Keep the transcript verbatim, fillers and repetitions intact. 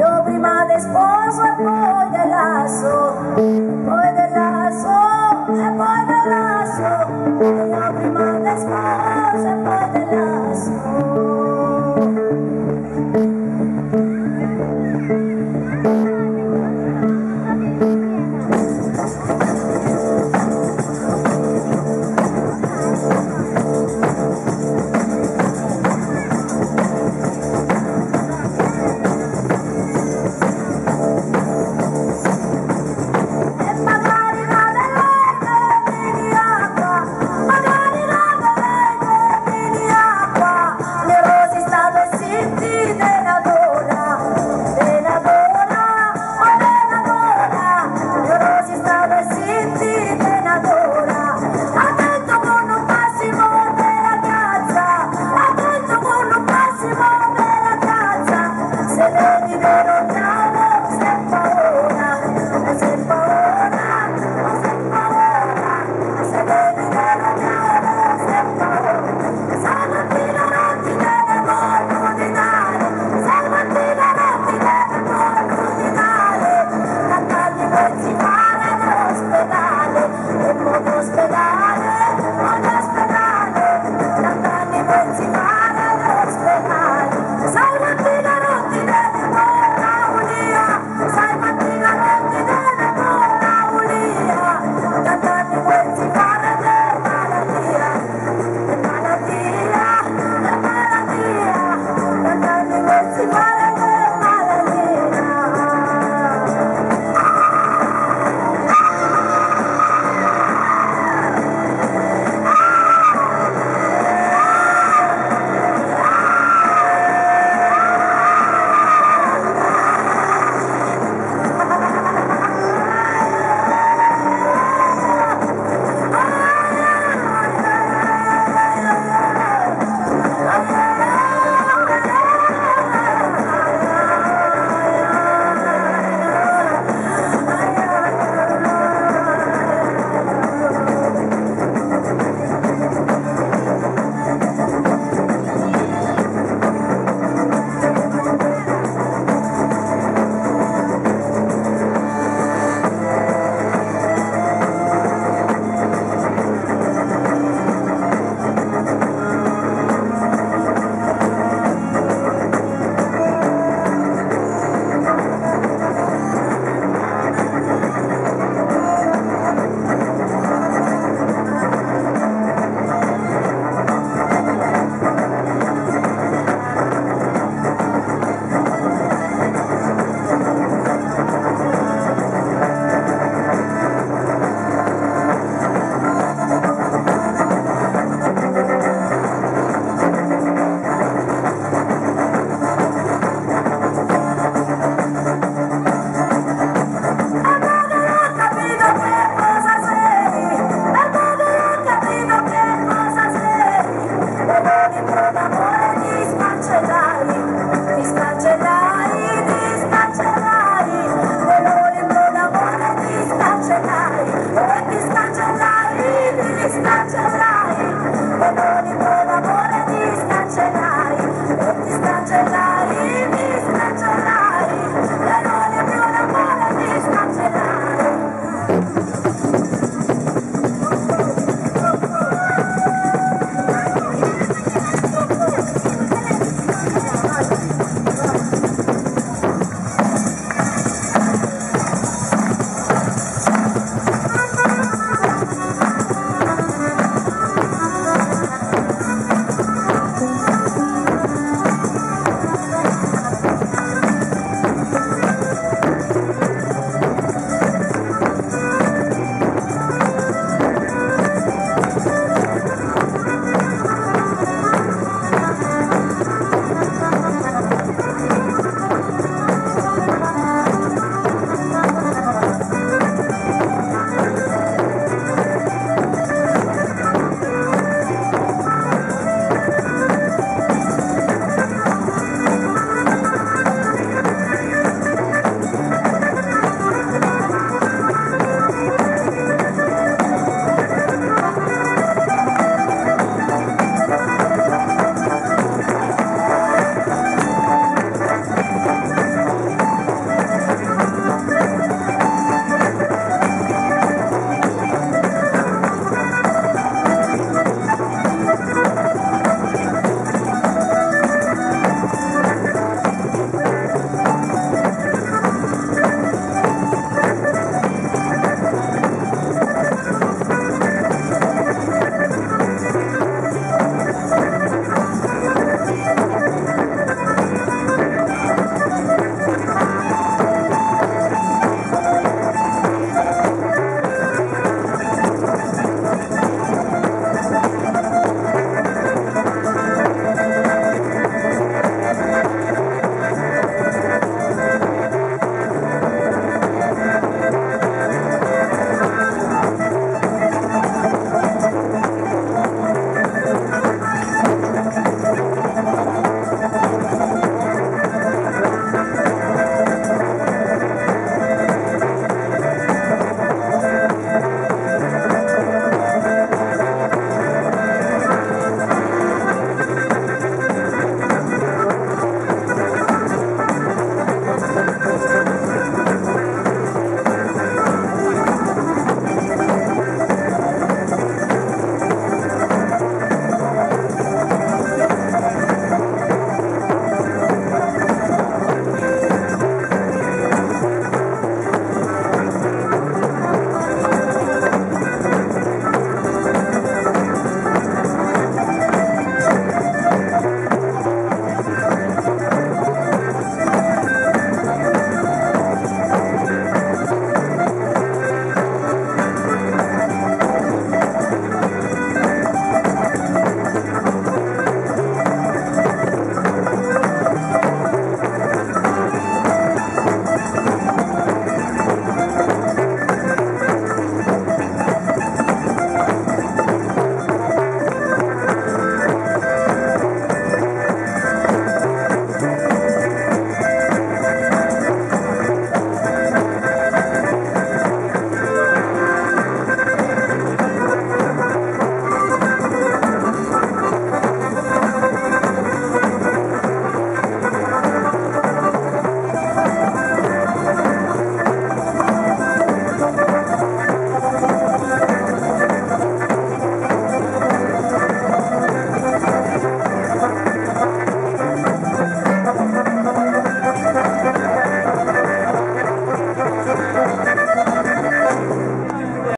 Io prima di sposo e poi di lasso.